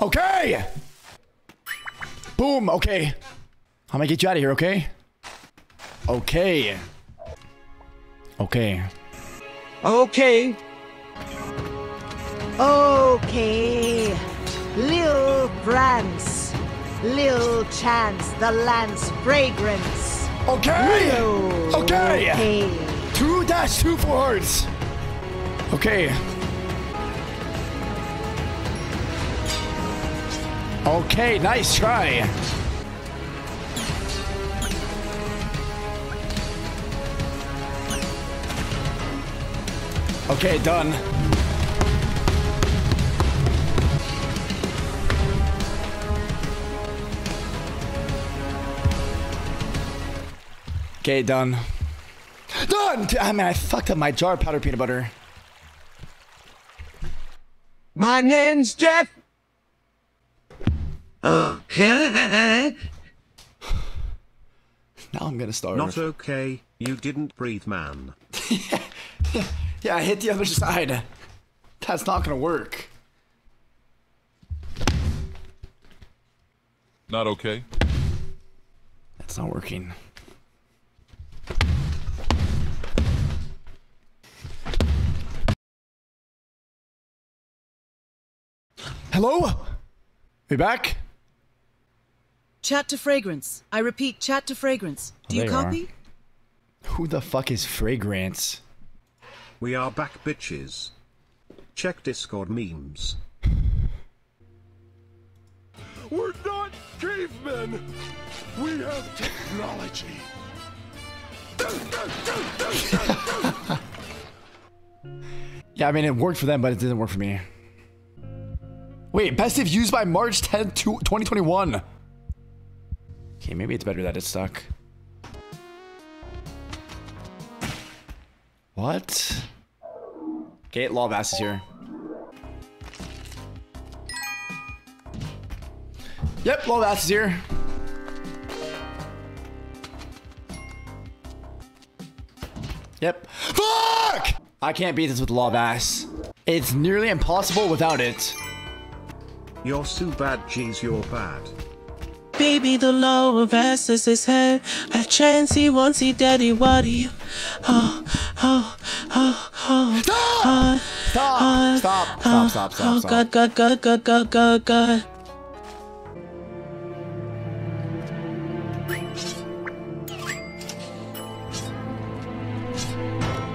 Okay! Boom, okay. I'm gonna get you out of here, okay? Okay. Okay. Okay. Okay. Lil Brance. Lil Chance, the Lance Fragrance. Okay! Lil. Okay! Okay. 2-2 for Hertz. Okay. Okay, nice try. Okay, done. Okay, done. Done! I mean, I fucked up my jar of powdered peanut butter. My name's Jeff. Okay. Now I'm gonna start. Not okay. You didn't breathe, man. Yeah, I hit the other side. That's not gonna work. Not okay. That's not working. Hello? We back? Chat to Fragrance. I repeat, chat to Fragrance. Do you copy? Who the fuck is Fragrance? We are back, bitches. Check Discord memes. We're not cavemen. We have technology. Yeah, I mean, it worked for them, but it didn't work for me. Wait, best if used by March 10th, 2021. Okay, maybe it's better that it's stuck. What? Okay, Law of Ass is here. Yep, Law of Ass is here. Yep. Fuck! I can't beat this with Law of Ass. It's nearly impossible without it. You're so bad, jeez, you're bad. Baby, the Law of Ass is his head. A chance he wants, he daddy, what he. Oh, oh, oh, oh. Stop! Stop! Stop! Stop! Stop! Stop! Oh, God, God, God, God, God, God, God.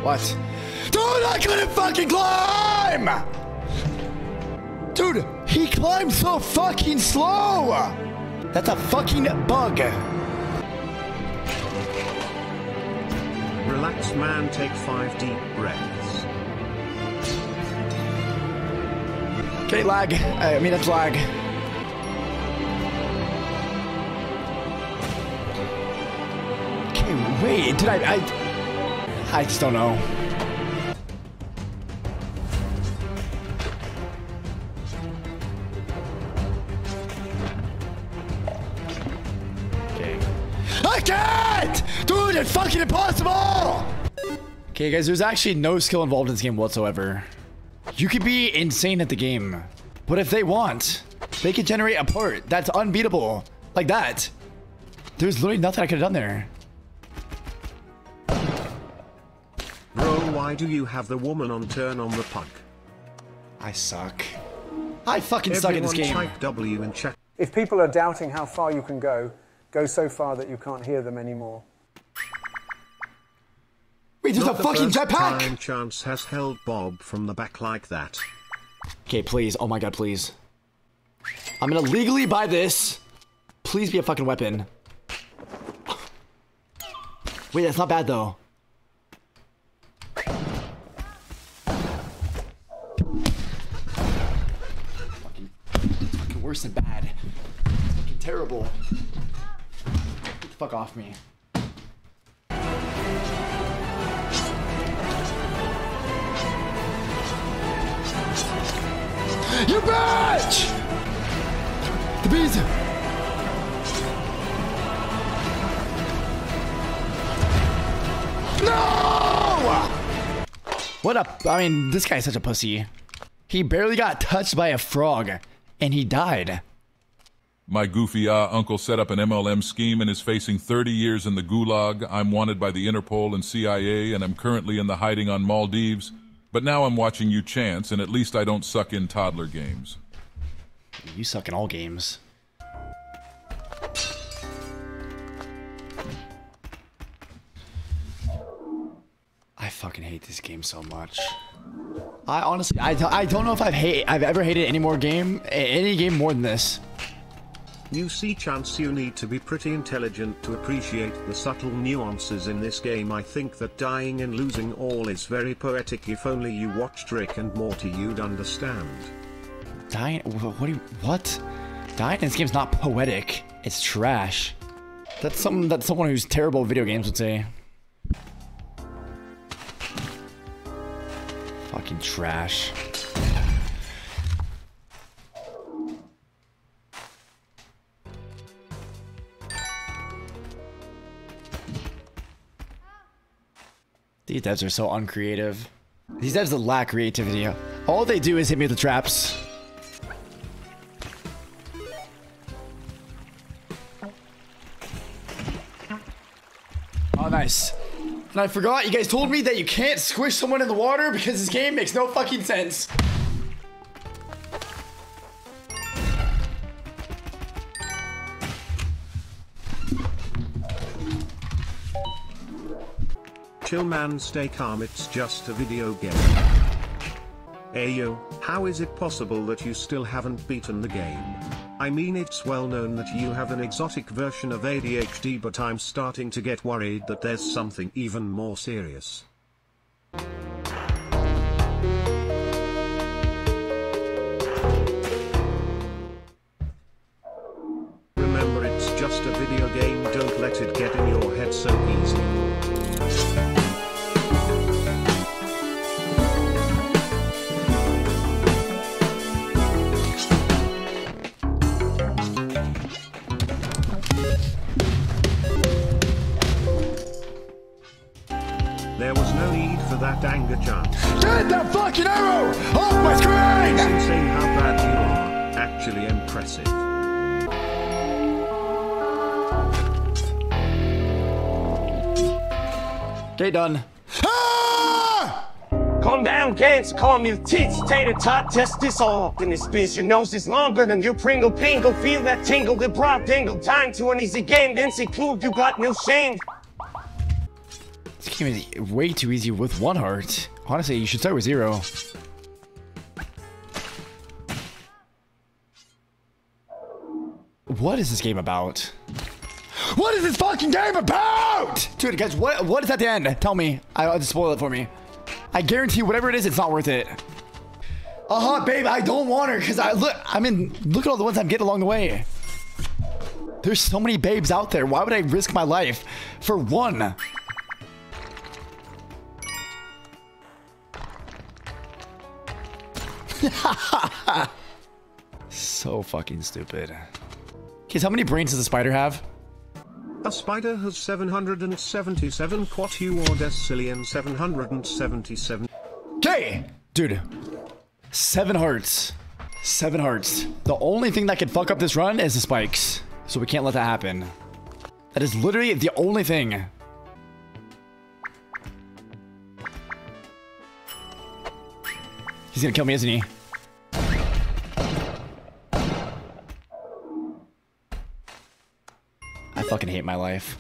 What? Dude, I couldn't fucking climb! Dude, he climbed so fucking slow! That's a fucking bug. Relax, man, take 5 deep breaths. Okay, lag. I mean, that's lag. Okay, wait, did I just don't know. Okay. I can't! Dude, it's fucking impossible! Okay, guys, there's actually no skill involved in this game whatsoever. You could be insane at the game, but if they want, they could generate a part that's unbeatable. Like that. There's literally nothing I could have done there. Why do you have the woman on turn on the puck? I suck. I fucking suck in this game. Type W and check. If people are doubting how far you can go, go so far that you can't hear them anymore. Wait, there's a fucking jetpack! Chance has held Bob from the back like that. Okay, please. Oh my god, please. I'm gonna legally buy this. Please be a fucking weapon. Wait, that's not bad though. Worse than bad. It's fucking terrible. Get the fuck off me. You bitch! The bees! No! What up? I mean, this guy's such a pussy. He barely got touched by a frog. and he died. My goofy uncle set up an MLM scheme and is facing 30 years in the gulag. I'm wanted by the Interpol and CIA, and I'm currently in the hiding on Maldives. But now I'm watching you, Chance, and at least I don't suck in toddler games. You suck in all games. I fucking hate this game so much. I honestly, I don't know if I've ever hated any game more than this. You see, Chance, you need to be pretty intelligent to appreciate the subtle nuances in this game. I think that dying and losing all is very poetic. If only you watched Rick and Morty, you'd understand. Dying? What? What? Dying in this game's not poetic. It's trash. That's something that someone who's terrible at video games would say. Fucking trash. These devs are so uncreative. These devs lack creativity. All they do is hit me with the traps. Oh, nice. And I forgot, you guys told me that you can't squish someone in the water because this game makes no fucking sense. Chill, man, stay calm, it's just a video game. Ayo, how is it possible that you still haven't beaten the game? I mean, it's well known that you have an exotic version of ADHD, but I'm starting to get worried that there's something even more serious. Remember, it's just a video game. Don't let it get in your head so easily. That anger, Chance. Get the fucking arrow off my screen! It's insane how bad you are. Actually impressive. Okay, done. Ah! Calm down, Chance. Calm your tits, tater tot, testis all in this bitch. Your nose is longer than your Pringle Pingle. Feel that tingle, the broad dingle. Time to an easy game, then see clue. You got no shame. This game is way too easy with one heart. Honestly, you should start with zero. What is this game about? What is this fucking game about?! Dude, guys, what is at the end? Tell me. I'll just spoil it for me. I guarantee whatever it is, it's not worth it. Uh-huh, babe, I don't want her, because look at all the ones I'm getting along the way. There's so many babes out there. Why would I risk my life for one? So fucking stupid. Kids, how many brains does a spider have? A spider has 777 quadrillion 777. Okay, dude. 7 hearts. 7 hearts. The only thing that could fuck up this run is the spikes. So we can't let that happen. That is literally the only thing. He's gonna kill me, isn't he? I fucking hate my life.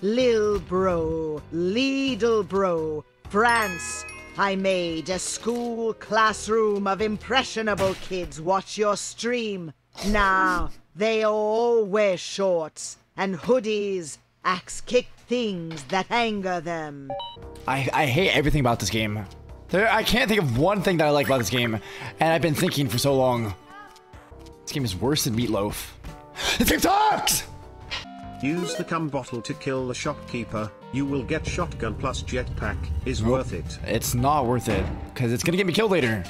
Lil bro, Lidl bro, France. I made a school classroom of impressionable kids watch your stream. Now, they all wear shorts and hoodies, axe kick things that anger them. I hate everything about this game. I can't think of one thing that I like about this game, and I've been thinking for so long. This game is worse than Meatloaf. This game sucks! Use the cum bottle to kill the shopkeeper. You will get shotgun plus jetpack. Is worth it. It's not worth it, because it's gonna get me killed later.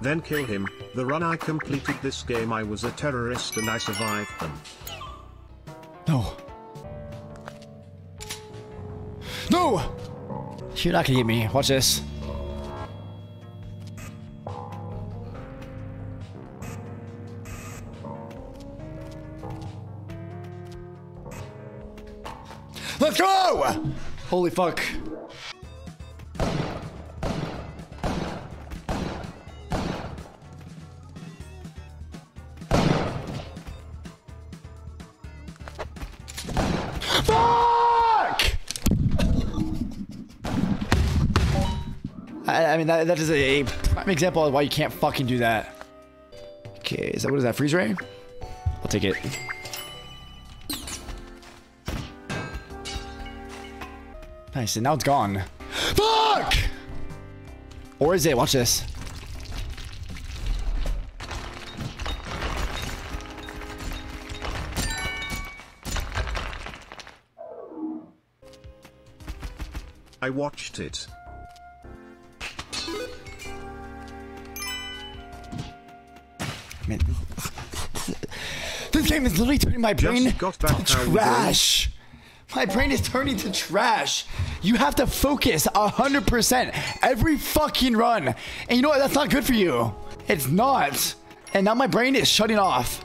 Then kill him. The run I completed this game, I was a terrorist and I survived them. No. No! You're not gonna get me. Watch this. Whoa! Holy fuck. I mean, that is a prime example of why you can't fucking do that. Okay, is that, what is that, freeze ray? I'll take it. Nice, and now it's gone. Fuck! Or is it? Watch this. I watched it. This game is literally turning my brain to trash. My brain is turning to trash. You have to focus 100% every fucking run. And you know what? That's not good for you. It's not. And now my brain is shutting off.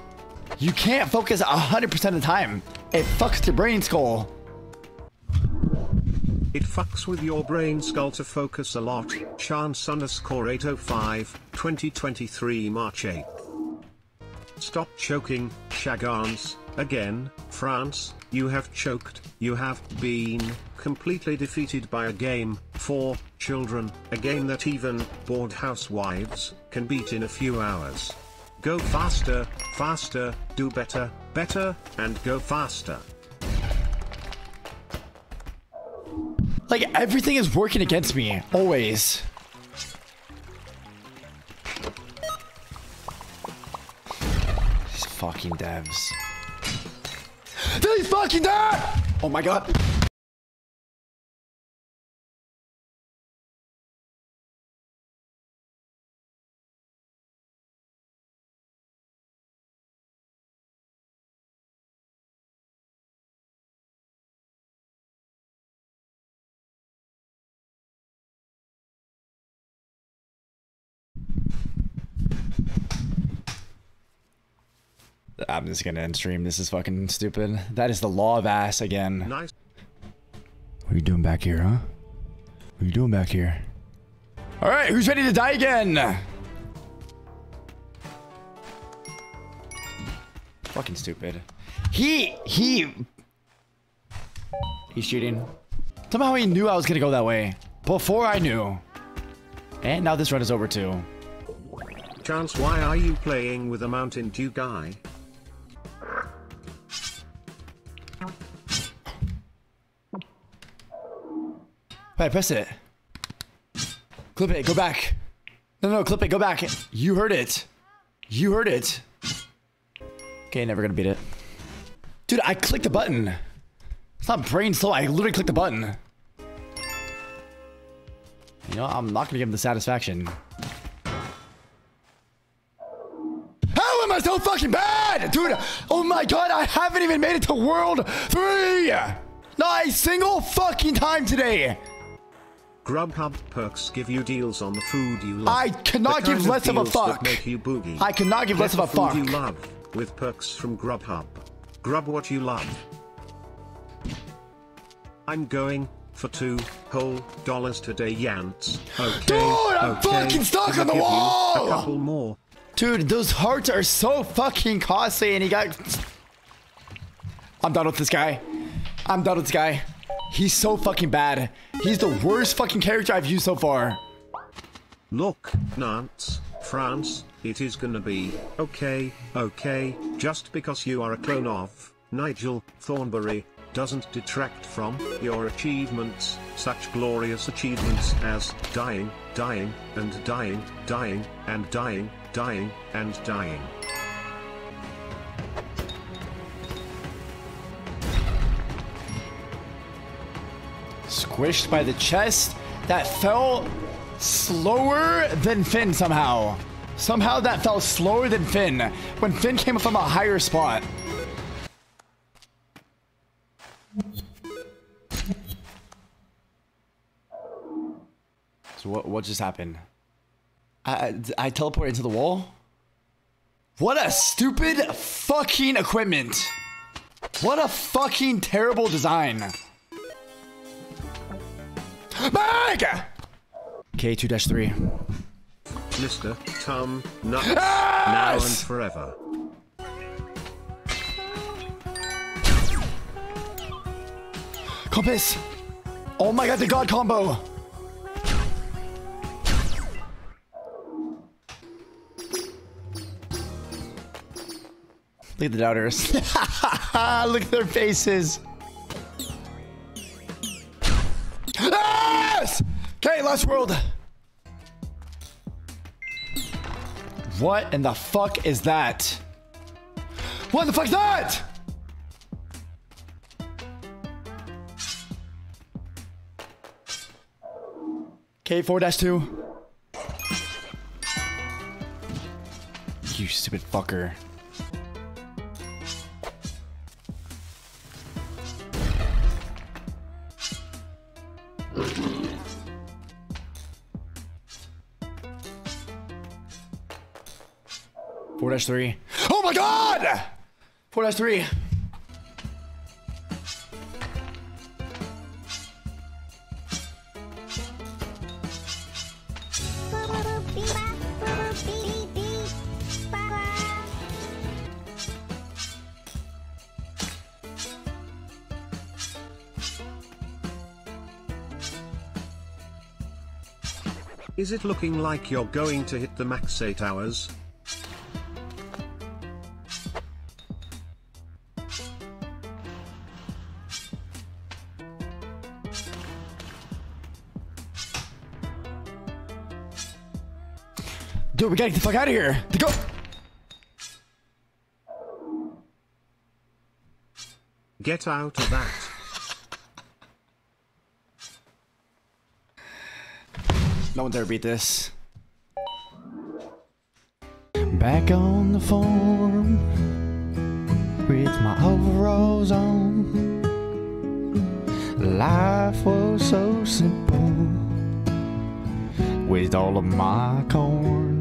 You can't focus 100% of the time. It fucks the brain skull. It fucks with your brain skull to focus a lot. Chance_805, 2023 March 8th. Stop choking, Chagans. Again, France, you have choked, you have been completely defeated by a game for children, a game that even bored housewives can beat in a few hours. Go faster, faster, do better, better, and go faster. Like, everything is working against me, always. Fucking devs. These fucking devs! Oh my god. I'm just gonna end stream. This is fucking stupid. That is the law of ass again. Nice. What are you doing back here, huh? What are you doing back here? All right, who's ready to die again? Fucking stupid. He's cheating. Somehow he knew I was gonna go that way before I knew. And now this run is over too. Chance, why are you playing with a Mountain Dew guy? Wait, press it. Clip it, go back. No, clip it, go back. You heard it. You heard it. Okay, never gonna beat it. Dude, I clicked the button. It's not brain slow, I literally clicked the button. You know, I'm not gonna give him the satisfaction. I'm so fucking bad, dude. Oh my god, I haven't even made it to World 3. Not a single fucking time today. Grubhub perks give you deals on the food you love. I cannot give less of a fuck. I cannot give less of a fuck. Get the food you love with perks from Grubhub. Grub what you love. I'm going for $2 whole today, Yance. Okay, dude, I'm fucking stuck on the wall. A couple more. Dude, those hearts are so fucking costly, and he got... I'm done with this guy. I'm done with this guy. He's so fucking bad. He's the worst fucking character I've used so far. Look, Nance, France, it is gonna be okay, okay, just because you are a clone of Nigel Thornberry doesn't detract from your achievements, such glorious achievements as dying, dying, and dying, dying, and dying, dying, and dying. Squished by the chest that fell slower than Finn somehow. Somehow that fell slower than Finn when Finn came from a higher spot. So what just happened? I teleport into the wall? What a stupid fucking equipment. What a fucking terrible design. Mega! K2-3. Mr. Tom Nuts. Now and forever. Compass! Oh my god, the god combo! Look at the doubters. Look at their faces. Yes! Okay, last world. What in the fuck is that? What the fuck's that? K4-2. You stupid fucker. Four-3. Oh my god! 4-3. Is it looking like you're going to hit the max 8 hours? Dude, we gotta get the fuck out of here. The go. Get out of that. No one's ever beat this. Back on the forum with my overalls on. Life was so simple with all of my corn.